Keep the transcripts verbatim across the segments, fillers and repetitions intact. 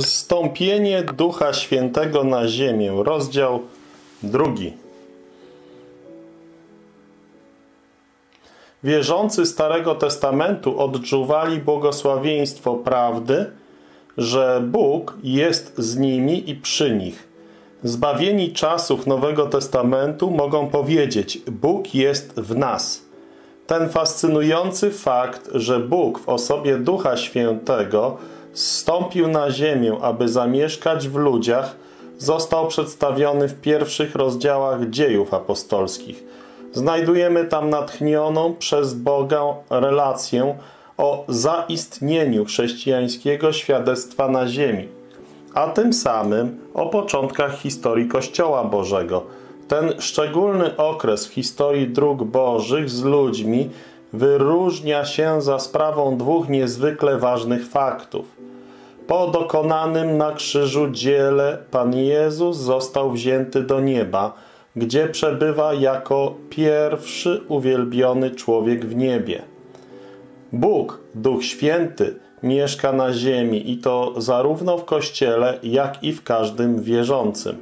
Zstąpienie Ducha Świętego na ziemię, rozdział drugi. Wierzący Starego Testamentu odczuwali błogosławieństwo prawdy, że Bóg jest z nimi i przy nich. Zbawieni czasów Nowego Testamentu mogą powiedzieć: Bóg jest w nas. Ten fascynujący fakt, że Bóg w osobie Ducha Świętego zstąpił na ziemię, aby zamieszkać w ludziach, został przedstawiony w pierwszych rozdziałach Dziejów Apostolskich. Znajdujemy tam natchnioną przez Boga relację o zaistnieniu chrześcijańskiego świadectwa na ziemi, a tym samym o początkach historii Kościoła Bożego. Ten szczególny okres w historii dróg Bożych z ludźmi wyróżnia się za sprawą dwóch niezwykle ważnych faktów. Po dokonanym na krzyżu dziele Pan Jezus został wzięty do nieba, gdzie przebywa jako pierwszy uwielbiony człowiek w niebie. Bóg, Duch Święty, mieszka na ziemi i to zarówno w Kościele, jak i w każdym wierzącym.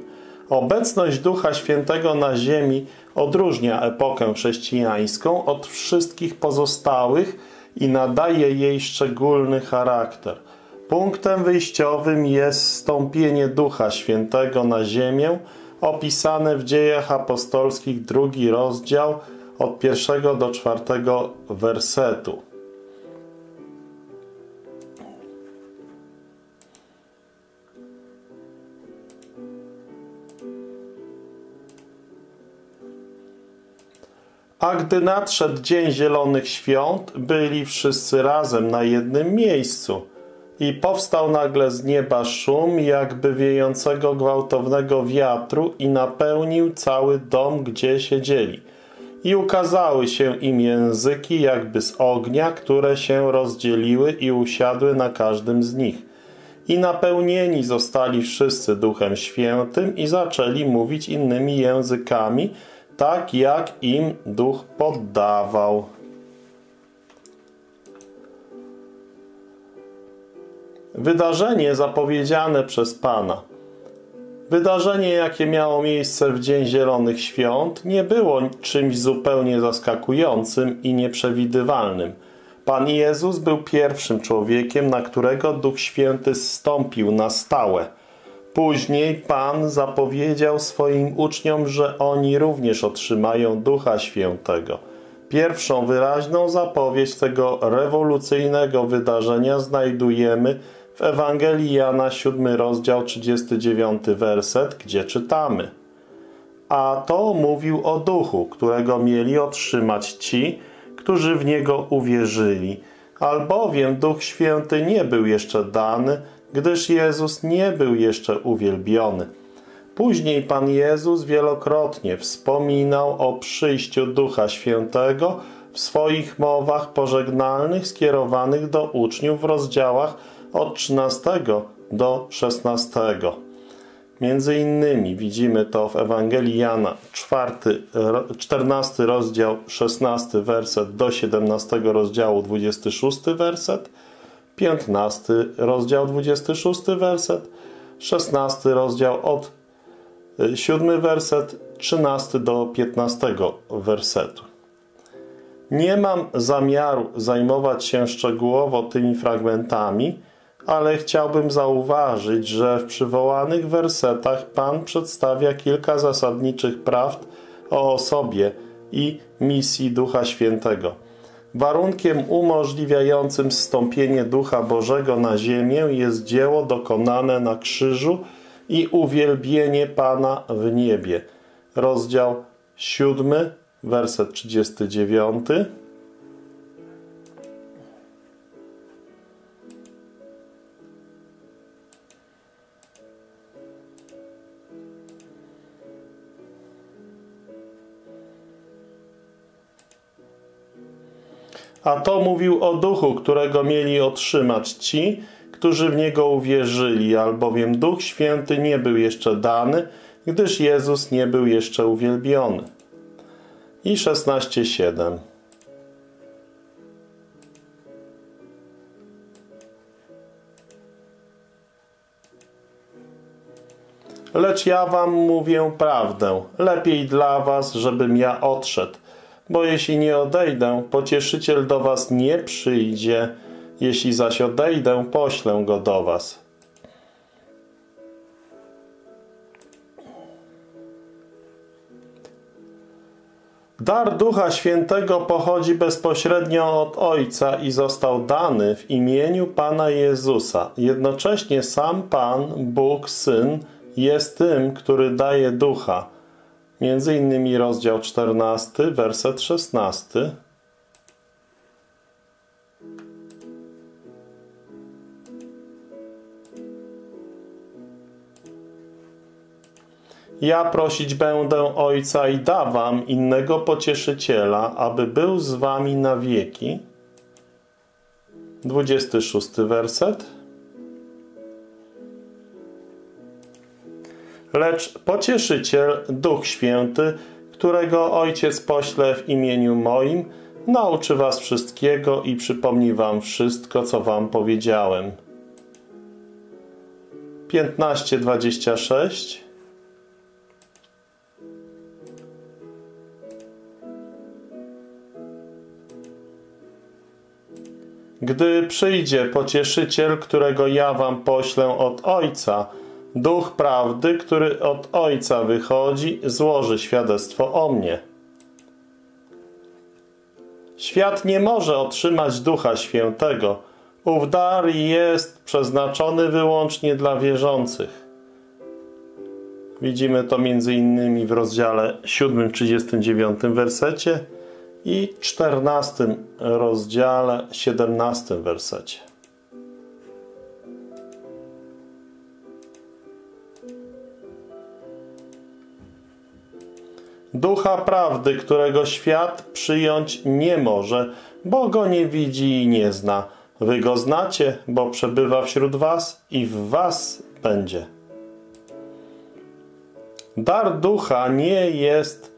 Obecność Ducha Świętego na ziemi odróżnia epokę chrześcijańską od wszystkich pozostałych i nadaje jej szczególny charakter. Punktem wyjściowym jest zstąpienie Ducha Świętego na ziemię, opisane w Dziejach Apostolskich, drugi rozdział, od pierwszego do czwartego wersetu. A gdy nadszedł Dzień Zielonych Świąt, byli wszyscy razem na jednym miejscu. I powstał nagle z nieba szum, jakby wiejącego gwałtownego wiatru, i napełnił cały dom, gdzie siedzieli. I ukazały się im języki, jakby z ognia, które się rozdzieliły i usiadły na każdym z nich. I napełnieni zostali wszyscy Duchem Świętym i zaczęli mówić innymi językami, tak jak im Duch poddawał. Wydarzenie zapowiedziane przez Pana. Wydarzenie, jakie miało miejsce w Dzień Zielonych Świąt, nie było czymś zupełnie zaskakującym i nieprzewidywalnym. Pan Jezus był pierwszym człowiekiem, na którego Duch Święty zstąpił na stałe. Później Pan zapowiedział swoim uczniom, że oni również otrzymają Ducha Świętego. Pierwszą wyraźną zapowiedź tego rewolucyjnego wydarzenia znajdujemy w Ewangelii Jana, siódmy rozdział, trzydziesty dziewiąty werset, gdzie czytamy: A to mówił o Duchu, którego mieli otrzymać ci, którzy w Niego uwierzyli, albowiem Duch Święty nie był jeszcze dany, gdyż Jezus nie był jeszcze uwielbiony. Później Pan Jezus wielokrotnie wspominał o przyjściu Ducha Świętego w swoich mowach pożegnalnych skierowanych do uczniów w rozdziałach od trzynastego do szesnastego. Między innymi widzimy to w Ewangelii Jana, czwarty, czternasty rozdział, szesnasty werset, do siedemnastego rozdziału, dwudziesty szósty werset, piętnasty rozdział, dwudziesty szósty werset, szesnasty rozdział, od siódmy werset, trzynasty do piętnastego wersetu. Nie mam zamiaru zajmować się szczegółowo tymi fragmentami, ale chciałbym zauważyć, że w przywołanych wersetach Pan przedstawia kilka zasadniczych prawd o osobie i misji Ducha Świętego. Warunkiem umożliwiającym zstąpienie Ducha Bożego na ziemię jest dzieło dokonane na krzyżu i uwielbienie Pana w niebie. Rozdział siódmy, werset trzydziesty dziewiąty. A to mówił o Duchu, którego mieli otrzymać ci, którzy w Niego uwierzyli, albowiem Duch Święty nie był jeszcze dany, gdyż Jezus nie był jeszcze uwielbiony. I szesnaście siedem. lecz ja wam mówię prawdę. Lepiej dla was, żebym ja odszedł. Bo jeśli nie odejdę, pocieszyciel do was nie przyjdzie. Jeśli zaś odejdę, poślę go do was. Dar Ducha Świętego pochodzi bezpośrednio od Ojca i został dany w imieniu Pana Jezusa. Jednocześnie sam Pan, Bóg, Syn jest tym, który daje Ducha. Między innymi rozdział czternasty, werset szesnasty. Ja prosić będę Ojca i da wam innego Pocieszyciela, aby był z wami na wieki. dwudziesty szósty werset. Lecz Pocieszyciel, Duch Święty, którego Ojciec pośle w imieniu moim, nauczy was wszystkiego i przypomni wam wszystko, co wam powiedziałem. piętnaście dwadzieścia sześć. Gdy przyjdzie Pocieszyciel, którego ja wam poślę od Ojca, Duch Prawdy, który od Ojca wychodzi, złoży świadectwo o mnie. Świat nie może otrzymać Ducha Świętego. Ów dar jest przeznaczony wyłącznie dla wierzących. Widzimy to między innymi w rozdziale siódmym, trzydziestym dziewiątym wersecie. I czternastym rozdziale, siedemnastym wersecie. Ducha Prawdy, którego świat przyjąć nie może, bo go nie widzi i nie zna. Wy go znacie, bo przebywa wśród was i w was będzie. Dar Ducha nie jest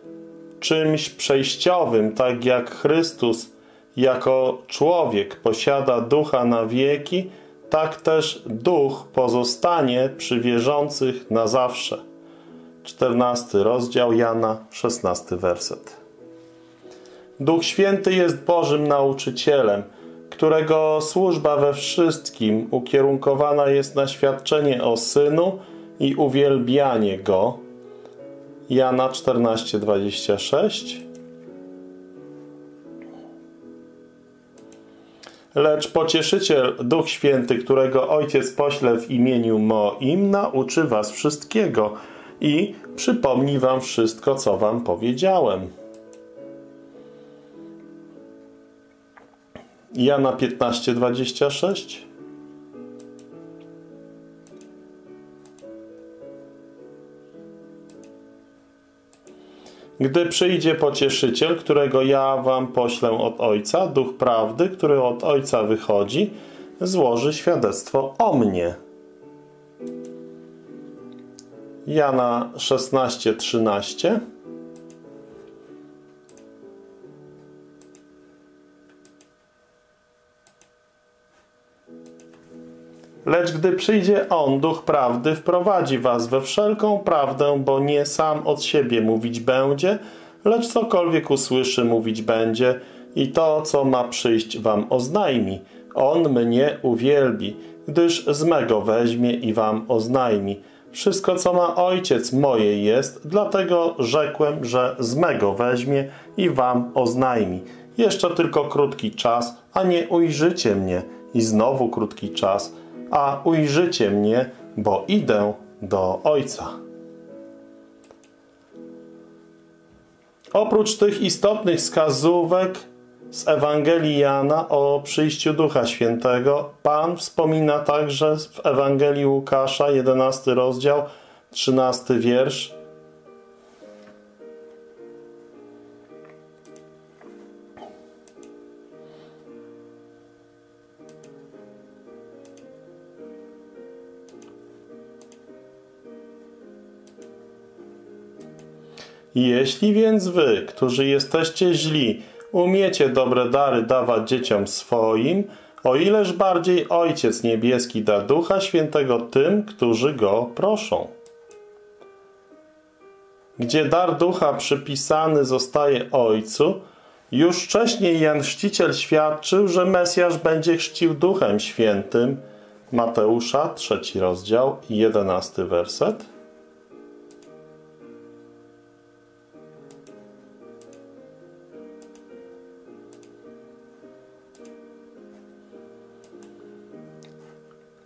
czymś przejściowym, tak jak Chrystus jako człowiek posiada Ducha na wieki, tak też Duch pozostanie przy wierzących na zawsze. czternasty rozdział Jana, szesnasty werset. Duch Święty jest Bożym nauczycielem, którego służba we wszystkim ukierunkowana jest na świadczenie o Synu i uwielbianie Go. Jana czternaście dwadzieścia sześć. Lecz Pocieszyciel, Duch Święty, którego Ojciec pośle w imieniu moim, nauczy was wszystkiego i przypomni wam wszystko, co wam powiedziałem. Jana piętnaście dwadzieścia sześć. Gdy przyjdzie Pocieszyciel, którego ja wam poślę od Ojca, Duch Prawdy, który od Ojca wychodzi, złoży świadectwo o mnie. Jana szesnaście trzynaście. Lecz gdy przyjdzie On, Duch Prawdy, wprowadzi was we wszelką prawdę, bo nie sam od siebie mówić będzie, lecz cokolwiek usłyszy, mówić będzie i to, co ma przyjść, wam oznajmi. On mnie uwielbi, gdyż z mego weźmie i wam oznajmi. Wszystko, co ma Ojciec, moje jest, dlatego rzekłem, że z mego weźmie i wam oznajmi. Jeszcze tylko krótki czas, a nie ujrzycie mnie. I znowu krótki czas, a ujrzycie mnie, bo idę do Ojca. Oprócz tych istotnych wskazówek z Ewangelii Jana o przyjściu Ducha Świętego, Pan wspomina także w Ewangelii Łukasza, jedenasty rozdział, trzynasty wiersz. Jeśli więc wy, którzy jesteście źli, umiecie dobre dary dawać dzieciom swoim, o ileż bardziej Ojciec Niebieski da Ducha Świętego tym, którzy Go proszą. gdzie dar ducha przypisany zostaje Ojcu, już wcześniej Jan Chrzciciel świadczył, że Mesjasz będzie chrzcił Duchem Świętym. Mateusza, trzeci rozdział, jedenasty werset.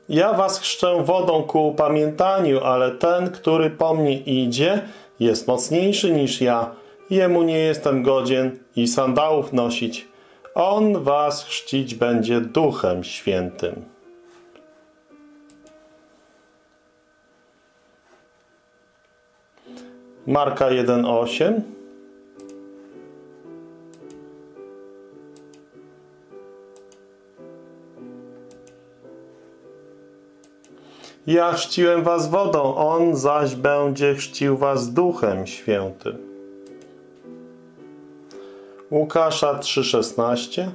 Ja was chrzczę wodą ku upamiętaniu, ale ten, który po mnie idzie, jest mocniejszy niż ja. Jemu nie jestem godzien i sandałów nosić. On was chrzcić będzie Duchem Świętym. Marka jeden, osiem. Ja chrzciłem was wodą, on zaś będzie chrzcił was Duchem Świętym. Łukasza trzy, szesnaście.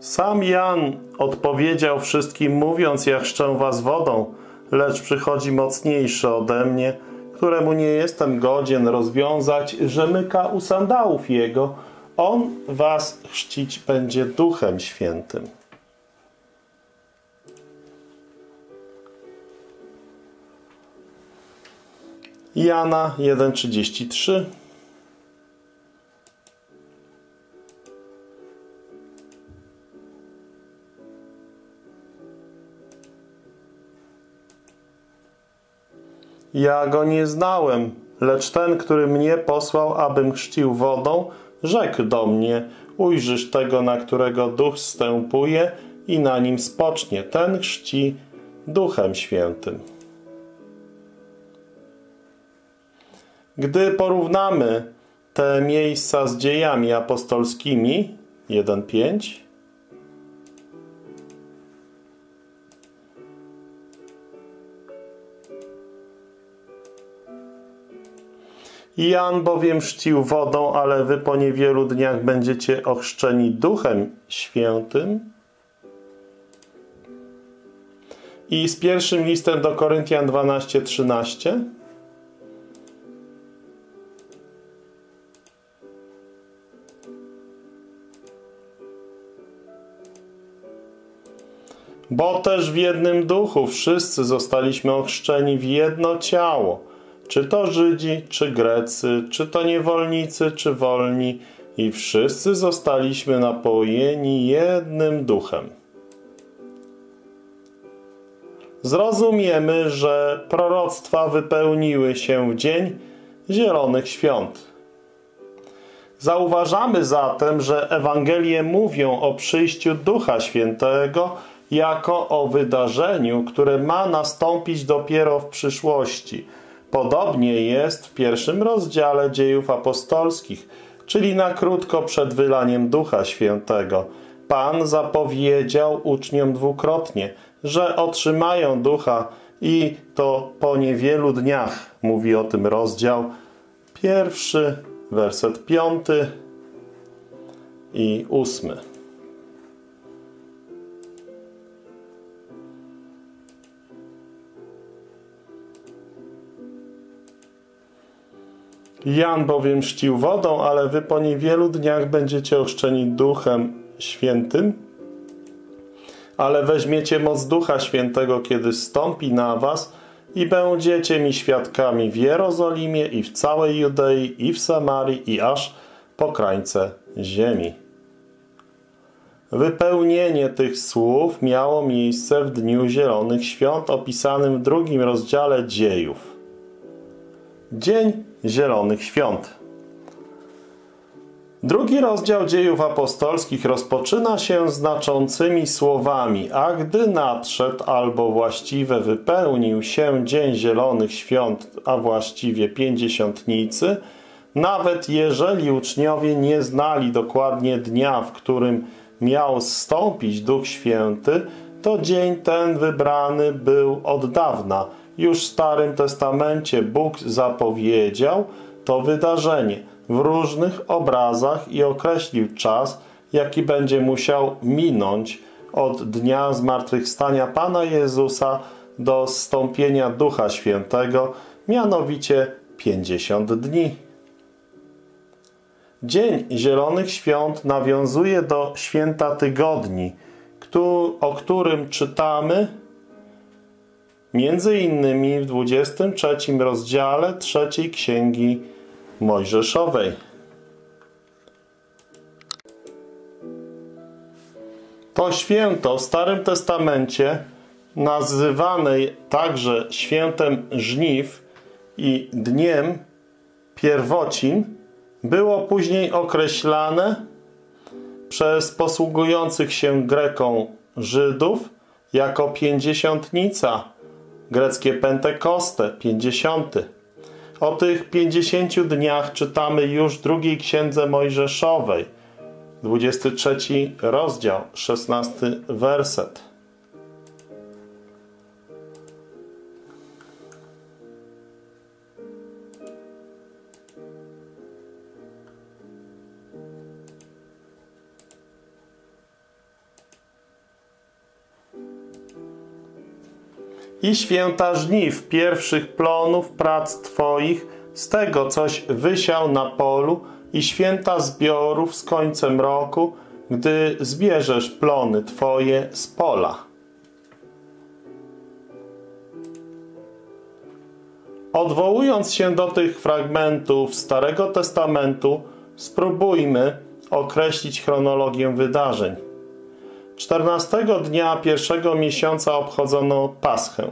Sam Jan odpowiedział wszystkim, mówiąc, ja chrzczę was wodą, lecz przychodzi mocniejszy ode mnie, któremu nie jestem godzien rozwiązać rzemyka u sandałów jego. On was chrzcić będzie Duchem Świętym. Jana jeden, trzydzieści trzy. Ja go nie znałem, lecz ten, który mnie posłał, abym chrzcił wodą, rzekł do mnie, ujrzysz tego, na którego Duch zstępuje i na nim spocznie. Ten chrzci Duchem Świętym. Gdy porównamy te miejsca z Dziejami Apostolskimi, jeden, pięć, Jan bowiem chrzcił wodą, ale wy po niewielu dniach będziecie ochrzczeni Duchem Świętym. I z pierwszym listem do Koryntian dwanaście, trzynaście. Bo też w jednym duchu wszyscy zostaliśmy ochrzczeni w jedno ciało. Czy to Żydzi, czy Grecy, czy to niewolnicy, czy wolni, i wszyscy zostaliśmy napojeni jednym duchem. Zrozumiemy, że proroctwa wypełniły się w dzień Zielonych Świąt. Zauważamy zatem, że Ewangelie mówią o przyjściu Ducha Świętego jako o wydarzeniu, które ma nastąpić dopiero w przyszłości. Podobnie jest w pierwszym rozdziale Dziejów Apostolskich, czyli na krótko przed wylaniem Ducha Świętego. Pan zapowiedział uczniom dwukrotnie, że otrzymają Ducha i to po niewielu dniach. Mówi o tym rozdział pierwszy, werset piąty i ósmy. Jan bowiem chrzcił wodą, ale wy po niewielu dniach będziecie ochrzczeni Duchem Świętym, ale weźmiecie moc Ducha Świętego, kiedy zstąpi na was i będziecie mi świadkami w Jerozolimie i w całej Judei i w Samarii i aż po krańce ziemi. Wypełnienie tych słów miało miejsce w Dniu Zielonych Świąt opisanym w drugim rozdziale Dziejów. Dzień Zielonych Świąt. Drugi rozdział Dziejów Apostolskich rozpoczyna się znaczącymi słowami, a gdy nadszedł albo właściwie wypełnił się Dzień Zielonych Świąt, a właściwie Pięćdziesiątnicy, nawet jeżeli uczniowie nie znali dokładnie dnia, w którym miał zstąpić Duch Święty, to dzień ten wybrany był od dawna. Już w Starym Testamencie Bóg zapowiedział, to wydarzenie w różnych obrazach i określił czas, jaki będzie musiał minąć od dnia zmartwychwstania Pana Jezusa do zstąpienia Ducha Świętego, mianowicie pięćdziesiąt dni. Dzień Zielonych Świąt nawiązuje do Święta Tygodni, o którym czytamy między innymi w dwudziestym trzecim rozdziale trzeciej Księgi Mojżeszowej. To święto w Starym Testamencie, nazywane także Świętem Żniw i Dniem Pierwocin, było później określane przez posługujących się Greką Żydów jako pięćdziesiątnica, greckie pentekoste, pięćdziesiąty. O tych pięćdziesięciu dniach czytamy już w drugiej Księdze Mojżeszowej, dwudziesty trzeci rozdział, szesnasty werset. I święta żniw, pierwszych plonów prac Twoich, z tego coś wysiał na polu, i święta zbiorów z końcem roku, gdy zbierzesz plony Twoje z pola. Odwołując się do tych fragmentów Starego Testamentu, spróbujmy określić chronologię wydarzeń. czternastego dnia pierwszego miesiąca obchodzono Paschę.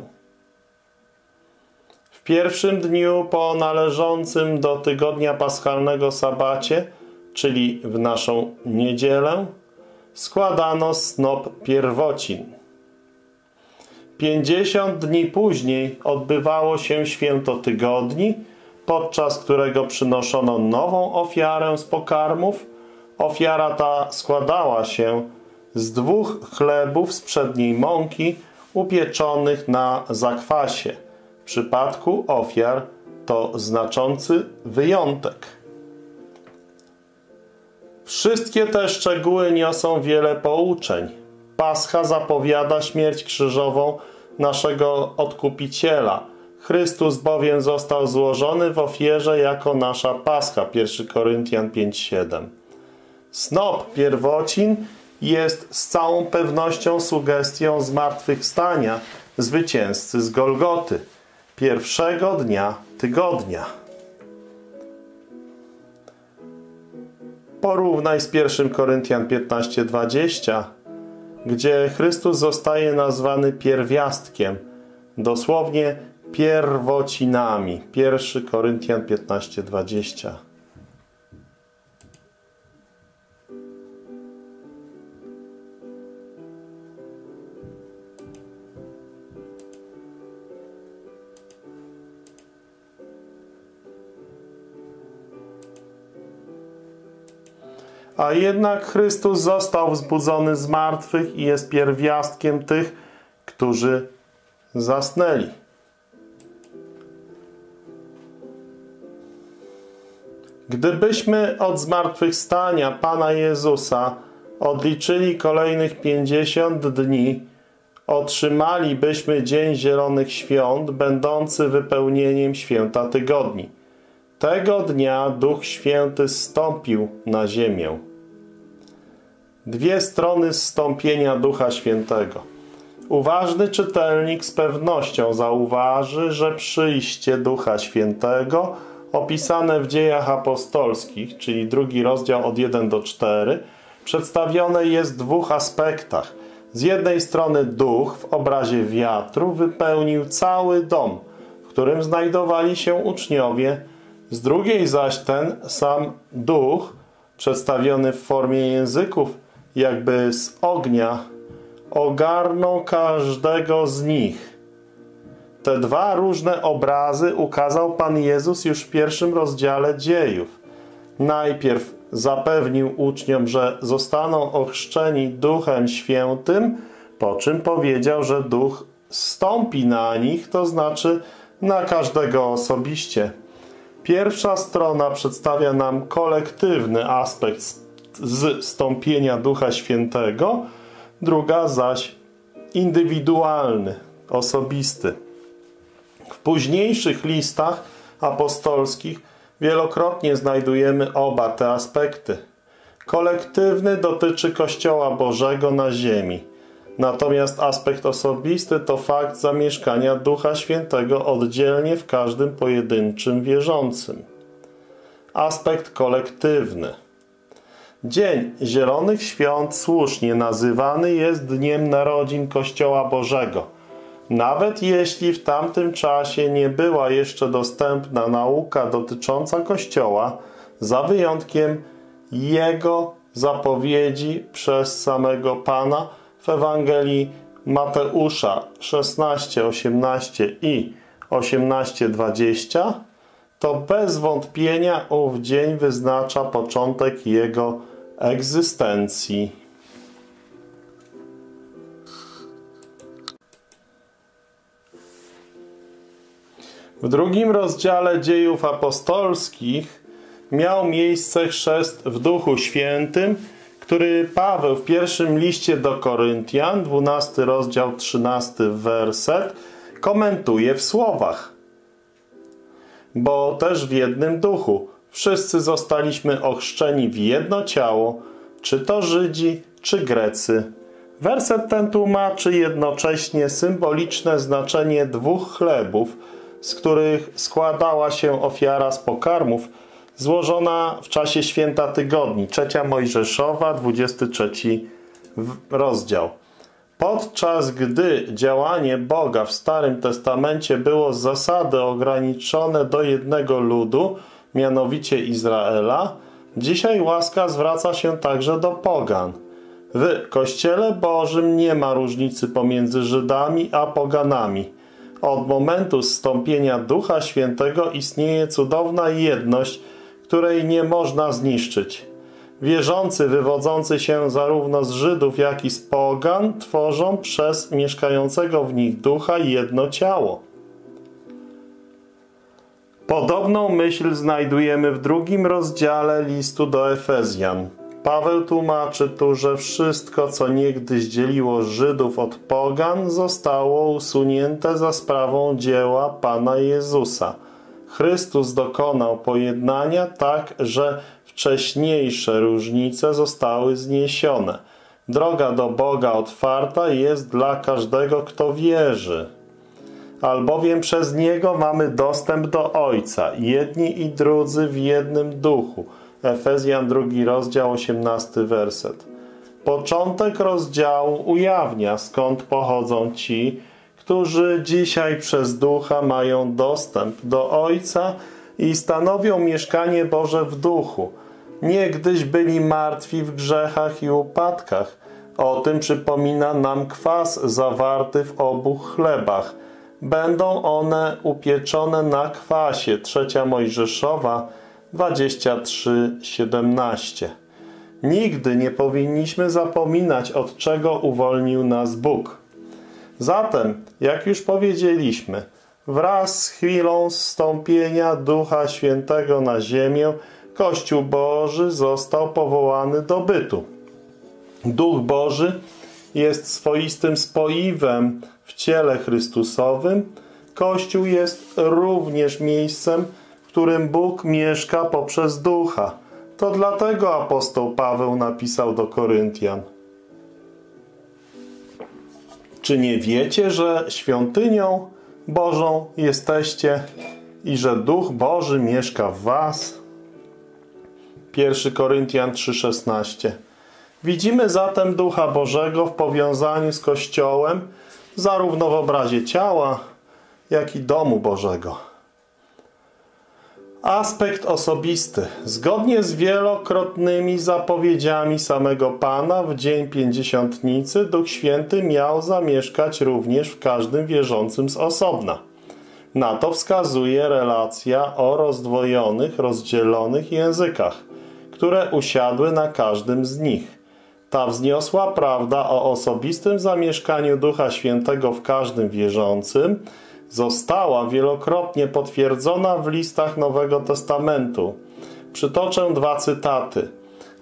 W pierwszym dniu po należącym do tygodnia paschalnego sabacie, czyli w naszą niedzielę, składano snop pierwocin. Pięćdziesiąt dni później odbywało się święto tygodni, podczas którego przynoszono nową ofiarę z pokarmów. Ofiara ta składała się z dwóch chlebów z przedniej mąki upieczonych na zakwasie. W przypadku ofiar to znaczący wyjątek. Wszystkie te szczegóły niosą wiele pouczeń. Pascha zapowiada śmierć krzyżową naszego Odkupiciela. Chrystus bowiem został złożony w ofierze jako nasza pascha. pierwszy Koryntian pięć siedem. Snop pierwocin jest z całą pewnością sugestią zmartwychwstania zwycięzcy z Golgoty, pierwszego dnia tygodnia. Porównaj z pierwszym Koryntian piętnaście dwadzieścia, gdzie Chrystus zostaje nazwany pierwiastkiem, dosłownie pierwocinami, pierwszy Koryntian piętnaście dwadzieścia. A jednak Chrystus został wzbudzony z martwych i jest pierwiastkiem tych, którzy zasnęli. Gdybyśmy od zmartwychwstania Pana Jezusa odliczyli kolejnych pięćdziesiąt dni, otrzymalibyśmy Dzień Zielonych Świąt, będący wypełnieniem Święta Tygodni. Tego dnia Duch Święty zstąpił na ziemię. Dwie strony zstąpienia Ducha Świętego. Uważny czytelnik z pewnością zauważy, że przyjście Ducha Świętego opisane w Dziejach Apostolskich, czyli drugi rozdział od pierwszego do czwartego, przedstawione jest w dwóch aspektach. Z jednej strony Duch w obrazie wiatru wypełnił cały dom, w którym znajdowali się uczniowie. Z drugiej zaś ten sam Duch, przedstawiony w formie języków, jakby z ognia, ogarnął każdego z nich. Te dwa różne obrazy ukazał Pan Jezus już w pierwszym rozdziale dziejów. Najpierw zapewnił uczniom, że zostaną ochrzczeni Duchem Świętym, po czym powiedział, że Duch zstąpi na nich, to znaczy na każdego osobiście. Pierwsza strona przedstawia nam kolektywny aspekt zstąpienia Ducha Świętego, druga zaś indywidualny, osobisty. W późniejszych listach apostolskich wielokrotnie znajdujemy oba te aspekty. Kolektywny dotyczy Kościoła Bożego na ziemi, natomiast aspekt osobisty to fakt zamieszkania Ducha Świętego oddzielnie w każdym pojedynczym wierzącym. Aspekt kolektywny. Dzień Zielonych Świąt słusznie nazywany jest Dniem Narodzin Kościoła Bożego, nawet jeśli w tamtym czasie nie była jeszcze dostępna nauka dotycząca Kościoła, za wyjątkiem Jego zapowiedzi przez samego Pana w Ewangelii Mateusza szesnaście, osiemnaście i osiemnaście, dwadzieścia, to bez wątpienia ów dzień wyznacza początek Jego egzystencji. W drugim rozdziale Dziejów Apostolskich miał miejsce chrzest w Duchu Świętym, który Paweł w pierwszym liście do Koryntian, dwunasty rozdział, trzynasty werset, komentuje w słowach: bo też w jednym duchu wszyscy zostaliśmy ochrzczeni w jedno ciało, czy to Żydzi, czy Grecy. Werset ten tłumaczy jednocześnie symboliczne znaczenie dwóch chlebów, z których składała się ofiara z pokarmów, złożona w czasie Święta Tygodni, trzecia Mojżeszowa, dwudziesty trzeci rozdział. Podczas gdy działanie Boga w Starym Testamencie było z zasady ograniczone do jednego ludu, mianowicie Izraela, dzisiaj łaska zwraca się także do pogan. W Kościele Bożym nie ma różnicy pomiędzy Żydami a poganami. Od momentu zstąpienia Ducha Świętego istnieje cudowna jedność, której nie można zniszczyć. Wierzący wywodzący się zarówno z Żydów, jak i z pogan tworzą przez mieszkającego w nich Ducha jedno ciało. Podobną myśl znajdujemy w drugim rozdziale listu do Efezjan. Paweł tłumaczy tu, że wszystko, co niegdyś dzieliło Żydów od pogan, zostało usunięte za sprawą dzieła Pana Jezusa. Chrystus dokonał pojednania tak, że wcześniejsze różnice zostały zniesione. Droga do Boga otwarta jest dla każdego, kto wierzy, albowiem przez Niego mamy dostęp do Ojca, jedni i drudzy w jednym duchu. Efezjan drugi rozdział, osiemnasty werset. Początek rozdziału ujawnia, skąd pochodzą ci, którzy dzisiaj przez Ducha mają dostęp do Ojca i stanowią mieszkanie Boże w Duchu. Niegdyś byli martwi w grzechach i upadkach. O tym przypomina nam kwas zawarty w obu chlebach. Będą one upieczone na kwasie. Trzecia Mojżeszowa, dwadzieścia trzy, siedemnaście. Nigdy nie powinniśmy zapominać, od czego uwolnił nas Bóg. Zatem, jak już powiedzieliśmy, wraz z chwilą zstąpienia Ducha Świętego na ziemię, Kościół Boży został powołany do bytu. Duch Boży jest swoistym spoiwem w ciele Chrystusowym. Kościół jest również miejscem, w którym Bóg mieszka poprzez Ducha. To dlatego apostoł Paweł napisał do Koryntian: czy nie wiecie, że świątynią Bożą jesteście i że Duch Boży mieszka w was? pierwszy Koryntian trzy, szesnaście. Widzimy zatem Ducha Bożego w powiązaniu z Kościołem, zarówno w obrazie ciała, jak i domu Bożego. Aspekt osobisty. Zgodnie z wielokrotnymi zapowiedziami samego Pana w Dzień Pięćdziesiątnicy Duch Święty miał zamieszkać również w każdym wierzącym z osobna. Na to wskazuje relacja o rozdwojonych, rozdzielonych językach, które usiadły na każdym z nich. Ta wzniosła prawda o osobistym zamieszkaniu Ducha Świętego w każdym wierzącym została wielokrotnie potwierdzona w listach Nowego Testamentu. Przytoczę dwa cytaty.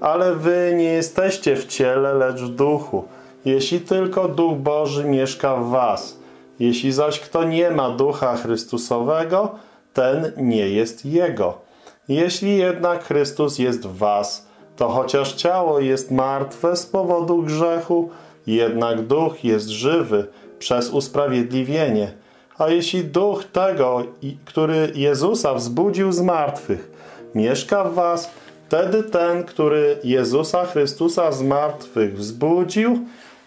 Ale wy nie jesteście w ciele, lecz w duchu, jeśli tylko Duch Boży mieszka w was. Jeśli zaś kto nie ma Ducha Chrystusowego, ten nie jest Jego. Jeśli jednak Chrystus jest w was, to chociaż ciało jest martwe z powodu grzechu, jednak Duch jest żywy przez usprawiedliwienie. A jeśli Duch tego, który Jezusa wzbudził z martwych, mieszka w was, wtedy ten, który Jezusa Chrystusa z martwych wzbudził,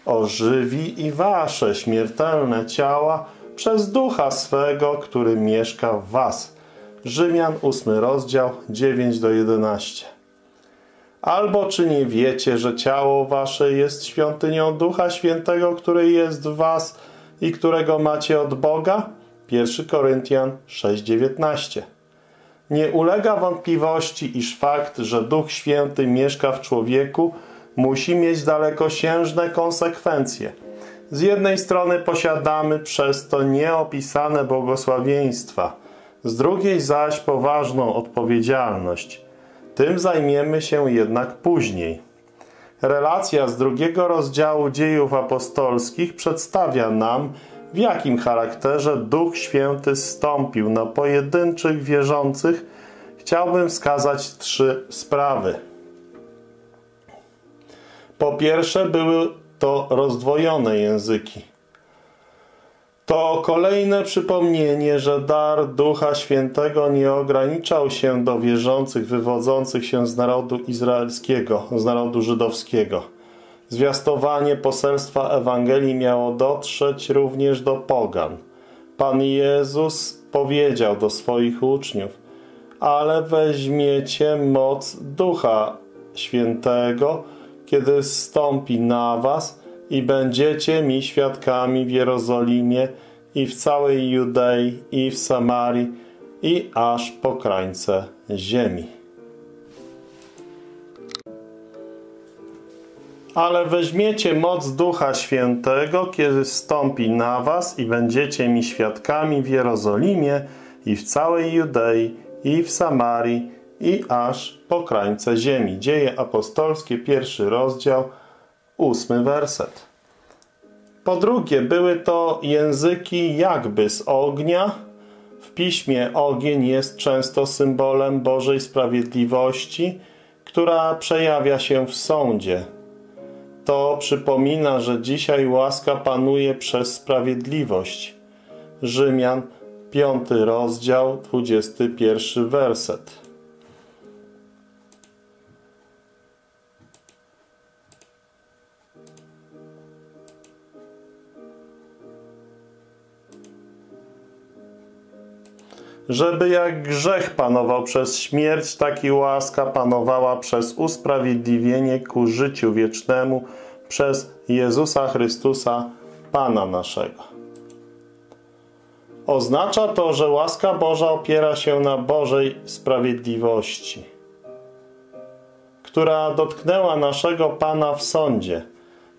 ożywi i wasze śmiertelne ciała przez Ducha swego, który mieszka w was. Rzymian ósmy rozdział dziewięć do jedenastu. Albo czy nie wiecie, że ciało wasze jest świątynią Ducha Świętego, który jest w was i którego macie od Boga? pierwszy Koryntian sześć dziewiętnaście. Nie ulega wątpliwości, iż fakt, że Duch Święty mieszka w człowieku, musi mieć dalekosiężne konsekwencje. Z jednej strony posiadamy przez to nieopisane błogosławieństwa, z drugiej zaś poważną odpowiedzialność. Tym zajmiemy się jednak później. Relacja z drugiego rozdziału Dziejów Apostolskich przedstawia nam, w jakim charakterze Duch Święty zstąpił na pojedynczych wierzących. Chciałbym wskazać trzy sprawy. Po pierwsze, były to rozdwojone języki. To kolejne przypomnienie, że dar Ducha Świętego nie ograniczał się do wierzących wywodzących się z narodu izraelskiego, z narodu żydowskiego. Zwiastowanie poselstwa Ewangelii miało dotrzeć również do pogan. Pan Jezus powiedział do swoich uczniów: ale weźmiecie moc Ducha Świętego, kiedy zstąpi na was, i będziecie mi świadkami w Jerozolimie i w całej Judei i w Samarii i aż po krańce ziemi. Ale weźmiecie moc Ducha Świętego, kiedy zstąpi na was, i będziecie mi świadkami w Jerozolimie i w całej Judei i w Samarii i aż po krańce ziemi. Dzieje apostolskie, pierwszy rozdział, ósmy werset. Po drugie, były to języki jakby z ognia. W Piśmie ogień jest często symbolem Bożej sprawiedliwości, która przejawia się w sądzie. To przypomina, że dzisiaj łaska panuje przez sprawiedliwość. Rzymian piąty rozdział, dwudziesty pierwszy werset. Żeby jak grzech panował przez śmierć, tak i łaska panowała przez usprawiedliwienie ku życiu wiecznemu przez Jezusa Chrystusa, Pana naszego. Oznacza to, że łaska Boża opiera się na Bożej sprawiedliwości, która dotknęła naszego Pana w sądzie.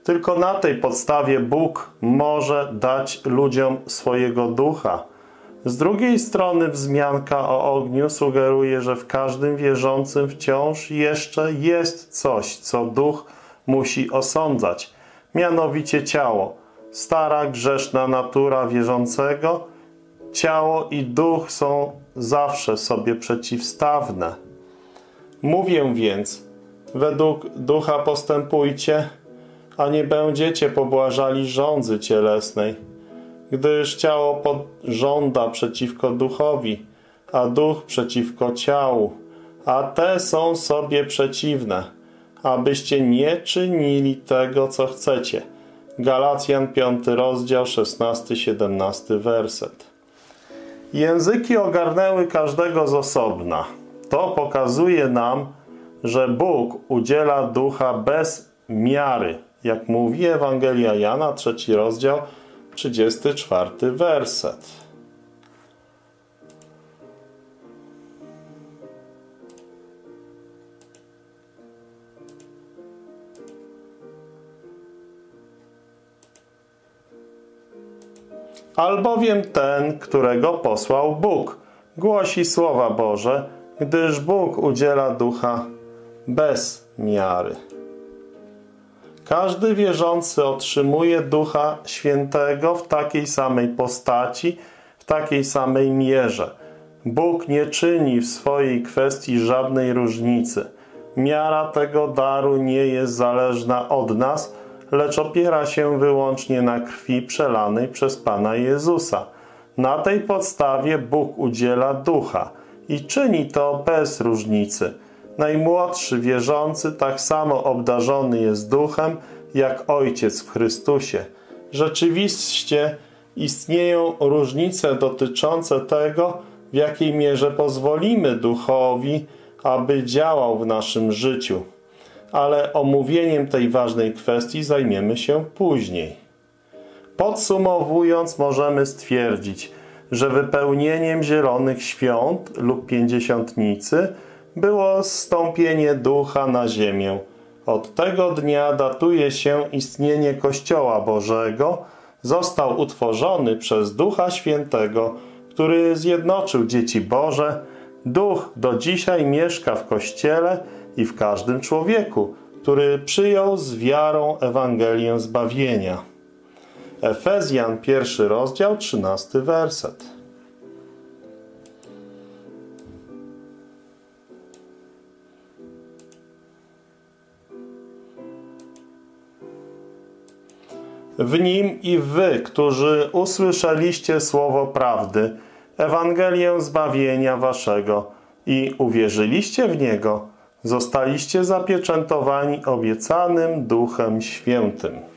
Tylko na tej podstawie Bóg może dać ludziom swojego ducha. Z drugiej strony wzmianka o ogniu sugeruje, że w każdym wierzącym wciąż jeszcze jest coś, co duch musi osądzać, mianowicie ciało, stara grzeszna natura wierzącego. Ciało i duch są zawsze sobie przeciwstawne. Mówię więc, według ducha postępujcie, a nie będziecie pobłażali żądzy cielesnej. Gdyż ciało żąda przeciwko duchowi, a duch przeciwko ciału, a te są sobie przeciwne, abyście nie czynili tego, co chcecie. Galacjan piąty rozdział, szesnasty do siedemnastego werset. Języki ogarnęły każdego z osobna. To pokazuje nam, że Bóg udziela ducha bez miary, jak mówi Ewangelia Jana, trzeci rozdział, trzydziesty czwarty werset. albowiem ten, którego posłał Bóg, głosi słowa Boże, gdyż Bóg udziela ducha bez miary. Każdy wierzący otrzymuje Ducha Świętego w takiej samej postaci, w takiej samej mierze. Bóg nie czyni w swojej kwestii żadnej różnicy. Miara tego daru nie jest zależna od nas, lecz opiera się wyłącznie na krwi przelanej przez Pana Jezusa. Na tej podstawie Bóg udziela Ducha i czyni to bez różnicy. Najmłodszy wierzący tak samo obdarzony jest Duchem, jak Ojciec w Chrystusie. Rzeczywiście istnieją różnice dotyczące tego, w jakiej mierze pozwolimy Duchowi, aby działał w naszym życiu. Ale omówieniem tej ważnej kwestii zajmiemy się później. Podsumowując, możemy stwierdzić, że wypełnieniem Zielonych Świąt lub Pięćdziesiątnicy było zstąpienie Ducha na ziemię. Od tego dnia datuje się istnienie Kościoła Bożego. Został utworzony przez Ducha Świętego, który zjednoczył dzieci Boże. Duch do dzisiaj mieszka w Kościele i w każdym człowieku, który przyjął z wiarą Ewangelię zbawienia. Efezjan, pierwszy rozdział, trzynasty werset. W nim i wy, którzy usłyszeliście słowo prawdy, Ewangelię zbawienia waszego i uwierzyliście w niego, zostaliście zapieczętowani obiecanym Duchem Świętym.